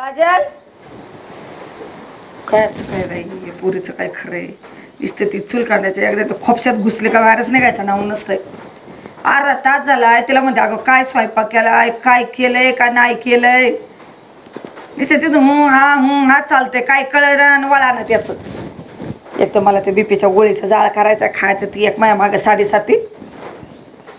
काजल कायच काय बाई हे पोरीचं काय खरं आहे? दिसते ती चूल काढण्याचे एकदा तर खोपशात घुसले का व्हायरस निघायचा नाव नसतंय. अर्धा तास झाला तिला म्हणते अगं काय स्वयंपाक केलाय, काय केलंय का नाही केलंय. दिसते तिथं हू हा चालते काय कळण वळानं त्याचं. एक तर मला ते बीपीच्या गोळीचा जाळ करायचा खायचं ती एक माझ्या मागं साडेसाती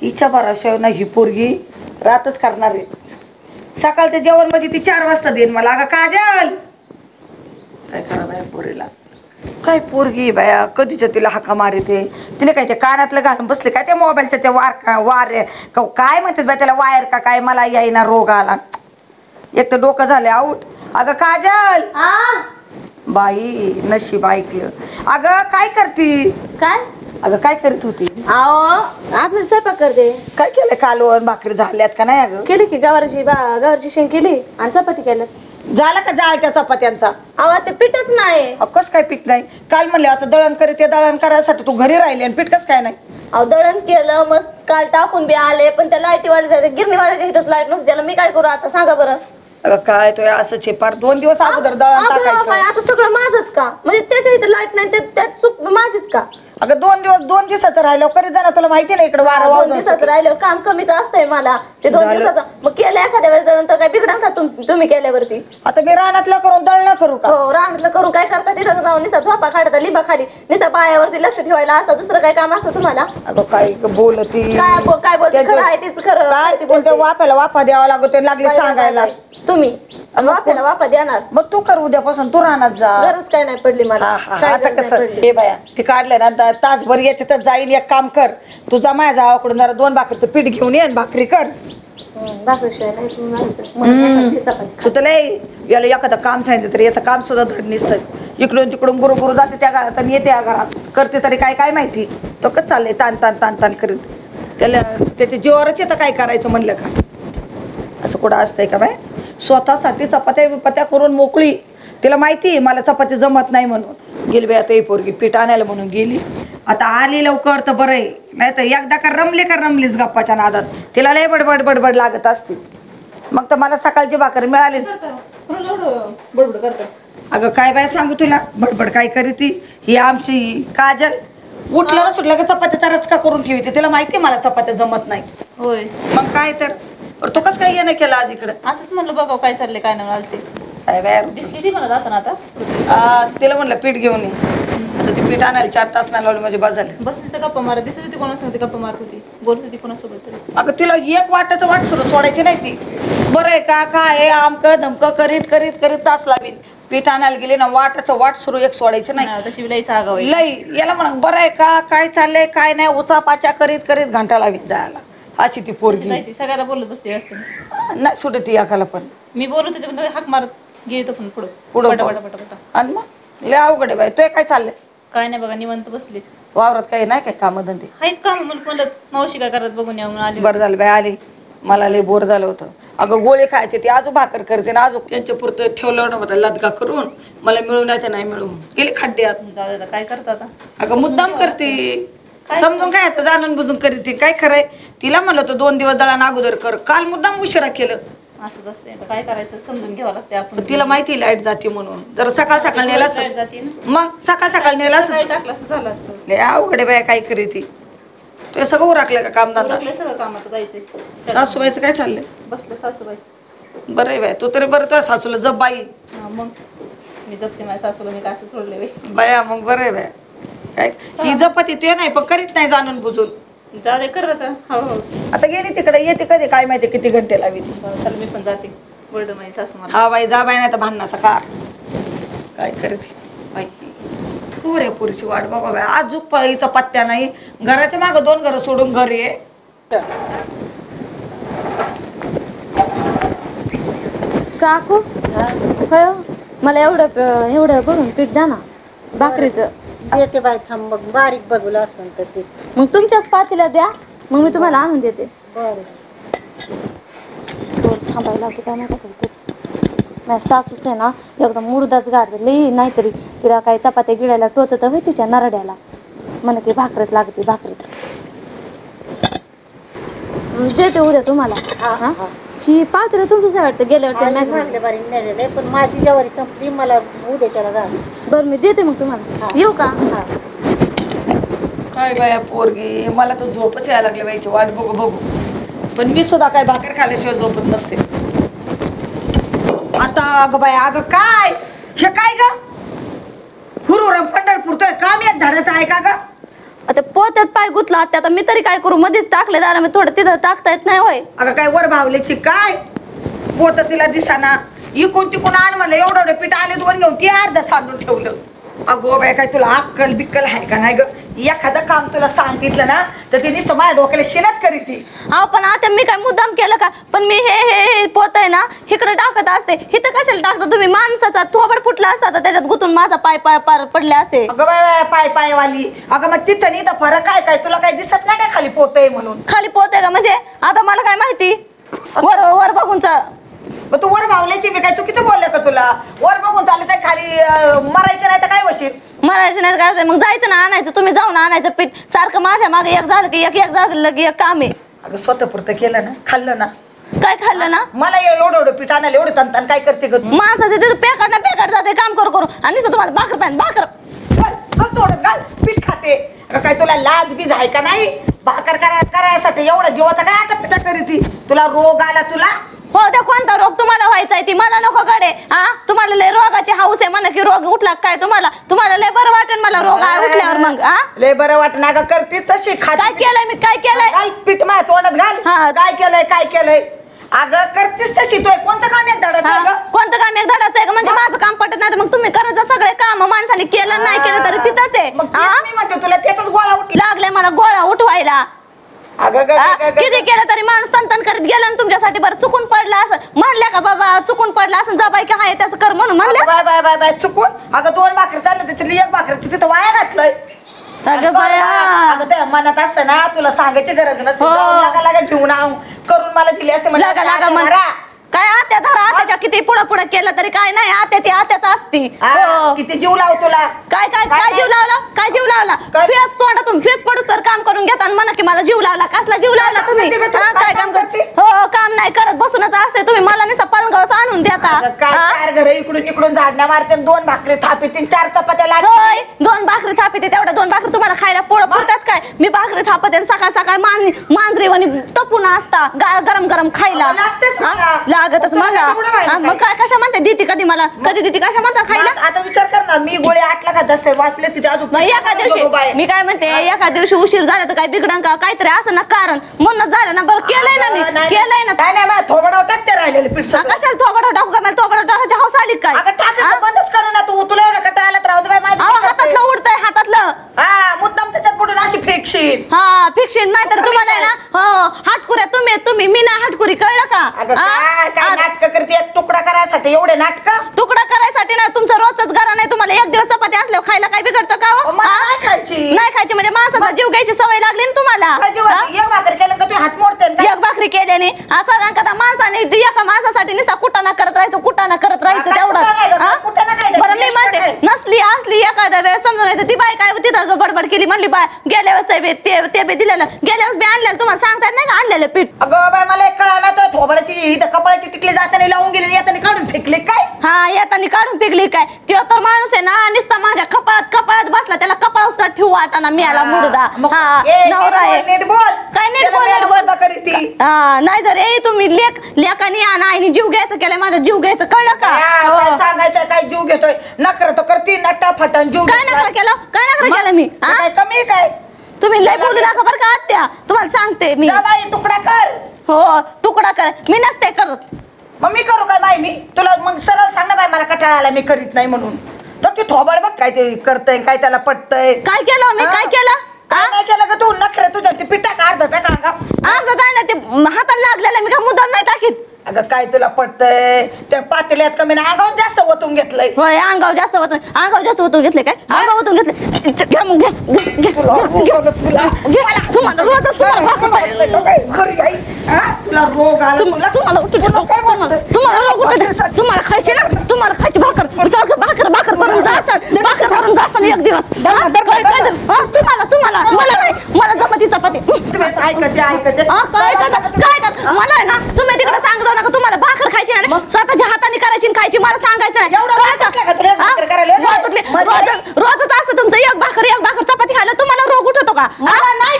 हिच्या बराशा ना ही पोरगी रातच करणार आहे. सकाळचं जेवण म्हणजे ती 4 वाजता देईन मला. अगं काजल काय करा बाया पोरीला, काय पोरगी बाया कधीच्या तिला हाका मारते. तिने काय ते कानातलं घालून बसले काय त्या मोबाईलच्या त्या वार काय म्हणतात बाय त्याला वायर का काय मला येईना रोग आला. एक तर डोकं झाले आऊट. अगं काजल बाई नशीब ऐकलं. अगं काय करती काय? अगं काय करत होती? आपण स्वयंपाक करते. काय केलं काल भाकरी झाल्यात का नाही? अगं केली की गवारची शेंग केली आणि चपाती केल्या. झाला का जाळ त्या चपात्यांचा? ते पीठच नाही. कस काय पीठ नाही? काल म्हणले आता दळण करी ते दळण करायसाठी तू घरी राहिली आणि पीठ कस काय नाही? दळण केलं मस्त काल टाकून बी आले पण त्या लाईटीवाले गिरणीवाल्याच्या इथंच लाईट नव्हती त्याला मी काय करू आता सांगा बरं. अगं काय तो असंच आहे फार 2 दिवस अगोदर दळण टाकायचं. आता सगळं माझंच का म्हणजे त्याच्या इथे लाईट नाही त्या चूक माझीच का? अगं 2 दिवसाचं राहिलं करीत जाणार तुला माहिती नाही इकडे वारा 2 दिवसाचं राहिलं काम कमीच असतंय मला ते 2 दिवसाचं. मग केलं एखाद्या वेळेस दळण तर काय बिघडा का तुम्ही केल्यावरती? आता मी रानातलं करून दळण करू का? हो रानातलं करून काय करता तिथं जाऊन निसा झोपा काढता लिंबा खाली निसा पायावरती लक्ष ठेवायला असतं दुसरं काय काम असतं तुम्हाला? अगं काय बोलती काय बोलते खरं आहे तीच खरं. वाफ्याला वाफा द्यावा लागतो लागली सांगायला तुम्ही वाफ्याला वाफा देणार. मग तू कर उद्यापासून तू रानात जा. गरज काय नाही पडली मला ते काढलं ना तासभर याचे तर जाईल. एक काम कर तू जा माझ्या जावाकडून जरा 2 भाकरीचं पीठ घेऊन ये भाकरी कर. तू तर याला एखादं काम सांगितलं तरी याचं काम सुद्धा धड नसतं. इकडून तिकडून गुरुगुरु जाते त्या घरात आणि येते या घरात करते तरी काय काय माहिती तो कच चाललंय ताण करीत त्याला त्याच्या जीवावरच येतं. काय करायचं म्हणलं का असं कुठं असतंय का बाय? स्वतःसाठी चपात्या बिपात्या करून मोकळी. तिला माहिती मला चपाती जमत नाही म्हणून गेली बाई. आता ही पोरगी पीठ आणायला म्हणून गेली. आता आली लवकर तर बरं आहे नाही तर एकदा का रमलीच गप्पाच्या नादात तिला लय बडबड लागत असते. मग तर मला सकाळची भाकर मिळालीच. अगं काय बाय सांगू तुला बडबड काय करी ती ही आमची काजल. उठलं सुटलं का चपात्याचा रचका करून ठेवते. तिला माहिती मला चपात्या जमत नाही होय. मग काय तर तो कस काय येणं केलं आज इकडं? असंच म्हणलं बघा काय चाललंय काय नाही ते तिला म्हणलं पीठ घेऊन ये. ते पीठ आणायला 4 तास नाही लावले म्हणजे बाजार बसली तर गप्पा मारत दिसत होती. कोणासोबत गप्पा मारत होती बोलत होती कोणासोबत तरी. अगं तिला एक वाटाचं वाट सुरू सोडायची नाही ती. बरं आहे का काय आमकं धमकं करीत तास लावीन. पीठ आणायला गेले ना वाटाचं वाट सुरू एक सोडायचं नाही. लई याला म्हणा बरं आहे का काय चाललंय काय नाही उचापाच्या करीत घंटा लावीन जायला. अशी ती पोरगी सगळ्याला बोलत बसते असते नाही सुटत ती एकाला पण. मी बोलत होते हाक मारत गेलो पण पुढं आणि मग लय अवघड बाई. तो काय चाललंय? काय नाही बघा निवांत बसले. वावरात काही नाही काय काम धंदे आहेत काम म्हणून मावशी काय करत बघून येऊन आली. बरं झालं बाई आली मला लय बोर झालं होतं. अगं गोळे खायचे ते आजू भाकर करते ना आजू यांच्या पुरतं ठेवलं नव्हतं लदगा करून मला मिळून येते नाही मिळून गेले खड्डे आतून जाऊ काय करतात. अगं मुद्दाम करते समजून काय जाणून बुजून करते काय खरंय? तिला म्हणलं होतं 2 दिवस दळण अगोदर कर काल मुद्दाम उशिरा केलं. असंच असते काय करायचं समजून घ्यावं लागते आपण. तिला माहिती लाईट जाते म्हणून जरा सकाळ नेला मग सकाळ नेला टाकला झालं असतं. अवघडे बाया काय करी ती. तुला सगळं उरकलं का काम दादा? सगळं कामात जायचंय. सासूबाईचं काय चाललंय? बसलं सासूबाई बरं आहे बाय. तू तरी बरं तुझ्या सासूला जप बाई. मग मी जपते माझ्या सासूला मी कसं सोडले बाया. मग बरं आहे बाया काय ही जपती तू नाही पण करीत नाही जाणून बुजून जाऊ कर आता गेली तिकडे येते कधी काय माहिती किती घंटे लावी ती. मी पण जाते हा बाई जा बाई नाही तर भांडणाचा कार काय करते बाई. पुरीची वाट बघा बाई आजूक पाईचा पत्त्या नाही. घराच्या मागं 2 घरं सोडून घरी ये. काकू मला एवढं बघून पीठ द्या ना भाकरीचं. येते बाई थांब मग बारीक बघूला असेल तर ते मग तुमच्याच पातीला द्या मग मी तुम्हाला आणून देते. बरं थांबायला होते काय नाही सासूच आहे ना एकदम मुर्दाच गाडले नाहीतरी तिला काही चपात्या गिळायला टोचत होय तिच्या नरड्याला मला ते भाकरच लागते भाकरीच देते उद्या तुम्हाला. ही पात्र तुमचं वाटतं गेल्या वर्षी पण माझी ज्यावरी संपली मला उद्याच्याला जावी बरं मी देते मग तुम्हाला येऊ का काय बाया पोरगी मला तो झोपच यायला लागले बाईची वाट बघू बघू पण मी सुद्धा काय भाकर खाल्याशिवाय झोपत नसते आता अगं बाया अगं काय हे काय ग हुरुरम पंढरपूर तो काम या धडाचा आहे का ग आता पोतात पाय गुतला आता मी तरी काय करू मध्येच टाकले दारा मी थोडं तिथं टाकता येत नाही होय अगं काय वर भावलेची काय पोत तिला दिसाना इकून तिकून आण म्हणलं एवढं एवढं पीठ आले दोन घेऊन ती अर्धा सांडून ठेवलं अगो बाय काय तुला अक्कल बिक्कल आहे का नाही ग एखादं काम तुला सांगितलं ना तर ती नुसतं माझ्या डोक्याला शिनच करीत ती अहो पण आता मी काय मुद्दाम केलं का पण मी हे हे हे पोत आहे ना इकडे टाकत असते इथं कशाला टाकतो तुम्ही माणसाचा थोबड फुटला असता तर त्याच्यात गुतून माझा पाय पार पडले असते अगं बाय पाय पायवाली अगं मग तिथं नाही तर फरक काय काय तुला काय दिसत नाही काय खाली पोत आहे म्हणून खाली पोत आहे का म्हणजे आता मला काय माहिती वर वर बघूनच तू वर भावल्याची मी काय चुकीचं बोलले का तुला वर बघून चालले तर खाली मरायचं नाही तर काय वशील मरायचं नाही काय मग जायचं ना आणायचं तुम्ही जाऊन आणायचं पीठ सारखं माझ्या मागे एक झालं की एक एक झालं की एक काम आहे अगं स्वतःपुरतं केलं ना खाल्लं ना काय खाल्लं ना मला एवढं एवढं पीठ आणायला एवढं तनतन काय करते ग माणसाचं तिथं पेकाट ना पेकाट जाते काम करू करू आणि तुम्हाला भाकर पाहिजे भाकर थोडं घाल पीठ खाते काय तुला लाज बीज आहे का नाही भाकर करायसाठी एवढा जीवाचा काय आटापिटा करी ती तुला रोग आला तुला हो त्या कोणता रोग तुम्हाला व्हायचा आहे ती मला नको गाडे हा तुम्हाला लय रोगाची हाऊस आहे म्हणा की रोग उठला काय तुम्हाला तुम्हाला लय बरं वाटेल मला रोग उठल्यावर मग हा लय बरं वाटणं अगं करते तशी काय केलंय मी काय केलंय घाल पीठ माझ्या तोंडात घाल काय केलंय अगं करतेस तशी तू कोणतं काम एक धडाचं कोणतं काम एक धडाचं आहे म्हणजे माझं काम पटत नाही मग तुम्ही करायचं सगळे काम माणसाने केलं नाही केलं तरी तिथंच आहे मी म्हणते तुला त्याचाच गोळा उठ लागलाय मला गोळा उठवायला किती केलं तरी माणूस तंतन करीत गेला तुमच्यासाठी बरं चुकून पडला असं म्हणल्या का बाबा चुकून पडला असं जा बाय काय त्याचं कर म्हणून म्हणलं बाय बाय बाय बाय चुकून अगं दोन भाकरी चाललं त्याच्यातली एक भाकरी तिथं वाया घातलंय मनात असत ना तुला सांगायची गरज नसते लागा लागा घेऊन करून मला दिली असते म्हणलं काय आत्या धरा आत्याच्या किती पुढं पुढं केलं तरी काय नाही आत्या ती आत्याच असती किती जीव लाव तुला काय काय काय जीव लावला काय जीव लावला फेस तोंडातून फेस पडू तर काम करून घेत आणि म्हणा की मला जीव लावला कसला जीव लावला तुम्ही काय काम करते हो काम नाही करत बसूनच असते तुम्ही मला नाही पालगावच आणून देता काय चार घर इकडून इकडून झाडण्या मारते दोन भाकरी थापी तीन चार चपात्या लागते दोन भाकरी थापी तेवढ्या दोन भाकरी तुम्हाला खायला पोळ पुरतात काय मी भाकरी थापते सकाळ सकाळ मांजरीवणी तपून असता गरम गरम खायला लागतेच लागतच मला मग काय कशा म्हणते देते कधी मला कधी देते कशा म्हणता खायला आता विचार कर ना मी गोळे 8 लाखात असते वाचले तिथे अजून एका दिवशी मी काय म्हणते एका दिवशी उशीर झाला तर काय बिघडन का काहीतरी असं ना कारण म्हणूनच झालं ना बरं केलंय ना मी केलंय ना काय नाही मला थोबडाव टाकते राहिलेले पिठसा कशाला थोबडाव टाकू का मला थोबडाव टाकायची हौस आली काय अगं टाकायचं बंदच कर ना तू तुला एवढं कटाळा आला तर राहू दे बाई माझं हातातलं उडतंय हातातलं हा मुद्दाम त्याच्यात पडून अशी फेकशील हा फेकशील नाही तर तुम्हाला ना हो हटकुऱ्या तुम्ही तुम्ही मी ना हटकुरी कळलं का अगं काय नाटक करते एक तुकडा करायसाठी एवढे नाटक तुकडा करायसाठी ना तुमचा रोजच घरा नाही तुम्हाला एक दिवस चपाती असल्यावर खायला काय बिघडतं का नाही खायची म्हणजे माणसाचा जीव घ्यायची सवय लागली ना तुम्हाला एक भाकरी केलं का तू हात मोडते एक भाकरी केल्याने असा रंगाचा माणसाने एका माणसासाठी निसा कुटाणा करत राहायचं कुटाणा करत राहायचं तेवढं बरं मी म्हणते नसली असली एखाद्या वेळेस समजून येते ती बाय काय तिथं बडबड केली म्हणली बाय गेल्या वेळेस ते बी दिलेलं गेल्या वेळेस बी आणलेलं तुम्हाला सांगतात नाही का आणलेलं पीठ अगं बाय मला एक कळाला तो थोबडाची कपाळाची टिकली जाताना लावून गेली येताना काढून फेकले काय हा येताना काढून फेकली काय ते तर माणूस आहे ना निस्ता माझ्या कपाळात बसला त्याला कपाळ उचला ठेवू वाटाना मी आला मुर्दा हा नवरा आहे नीट बोल काय नीट बोल बोलता करी ती हा नाही जर ए तुम्ही लेकानी आना आईने जीव घ्यायचं केलं माझा जीव घ्यायचं कळलं का काय सांगायचं काय जीव घेतोय नखर तर करती नटा फटन जीव काय नखर केलं काय नखर केलं मी काय कमी काय तुम्ही लय बोलू नका बरं का आत्या तुम्हाला सांगते मी बाई तुकडा कर हो तुकडा कर मी नसते करत मग मी करू काय बाई मी तुला मग सरळ सांग ना बाई मला कटाळा आला मी करीत नाही म्हणून तर तू थोबड बघ काय ते करतय काय त्याला पटतय काय केलं मी काय केलं काय केलं का तू नखरे तुझ्या ते पिठा का अर्ध टाका का अर्ध काय ना ते हाताला लागलेलं मी का मुद्दाम नाही टाकीत अगं काय तुला पटतंय त्या पातेल्यात कमी ना अंगाव जास्त ओतून घेतलंय अंगाव जास्त ओतून घेतलंय काय अंगाव ओतून घेतलंय तुम्हाला खायची ना तुम्हाला खायची भाकर भाकर भाकर करून जास्त एक दिवस तुम्हाला तुम्हाला मला नाही मला जमतीचा पते ऐकते मला ना तुम्ही तिकडे सांगतो स्वतः हाता निकारायची खायची मला सांगायचं नाही। रोजच असं तुमचं एक भाकर चपाती खायला तुम्हाला रोग उठतो का? नाही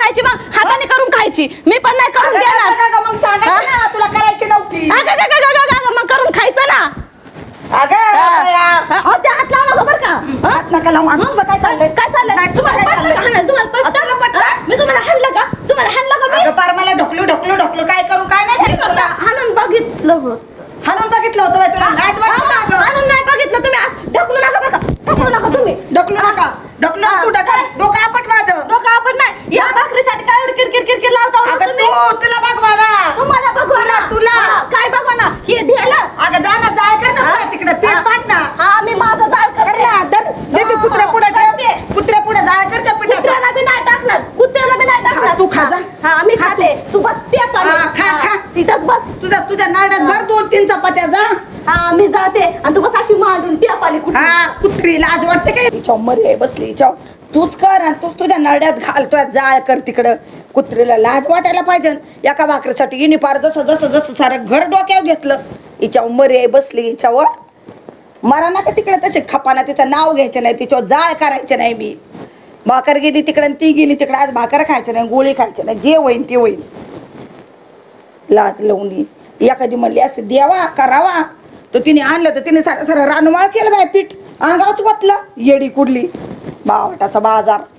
खायची मग हाताने करून खायची। मी पण नाही करून देणार। मग सांगायचं ना तुला करायची नव्हती। मग करून खायचं ना। अगं हात लावला बरं का? हात नका लावू। तुझं काय चाललंय? तुम्हाला मी तुम्हाला हाणलं का? मला ढकलू काय करू काय नाही झालं। हाणून बघितलं होतं बाई तुला लाज वाटत? हाणून नाही बघितलं तुम्ही। ढकलू नका तू ढकल डोका आपट माझं डोका आपट नाही। या भाकरीसाठी काय एवढी किरकिर लावता हो तुम्ही? तुला बघवाना तुम्हाला बघवाना तुला काय बघवाना हे ढेला। अगं जा ना जाळ कर ना तिकडे पेट पाट ना। हा मी माझं जाळ करते ना दर देते कुत्र्या पुढे जाळ करते पिठात। कुत्र्याला बी नाही टाकणार तू खा जा। हा मी खाते तू बस पेट पाट खा तिथंच बस। तुझ्या नाड्यात भर 2-3 चपात्या जा। हा मी जाते आणि तू बस अशी मांडून टेप आली कुठे। हा कुत्री लाज वाटते काय? चौमरे बसली चौ तूच कर आणि तू तुझ्या नड्यात घालतोय जाळ कर तिकडे। कुत्रीला लाज वाटायला पाहिजे। एका भाकरीसाठी हिने पार जसं सारं घर डोक्यावर घेतलं। ही चौमरे बसली हिच्यावर मरा ना का तिकडे तसे खपाना। तिचं नाव घ्यायचं नाही तिच्यावर जाळ करायचं नाही। मी भाकर गेली तिकडे ती गेली तिकडे। आज भाकर खायचं नाही गोळी खायचं नाही जे होईन ते होईन। लाज लावणी एखादी म्हणली असं देवा करावा तो तिने आणलं तर तिने सारं रानवाळ केलं बाय पीठ अंगावच वतलं येडी कुडली बावटाचा बाजार।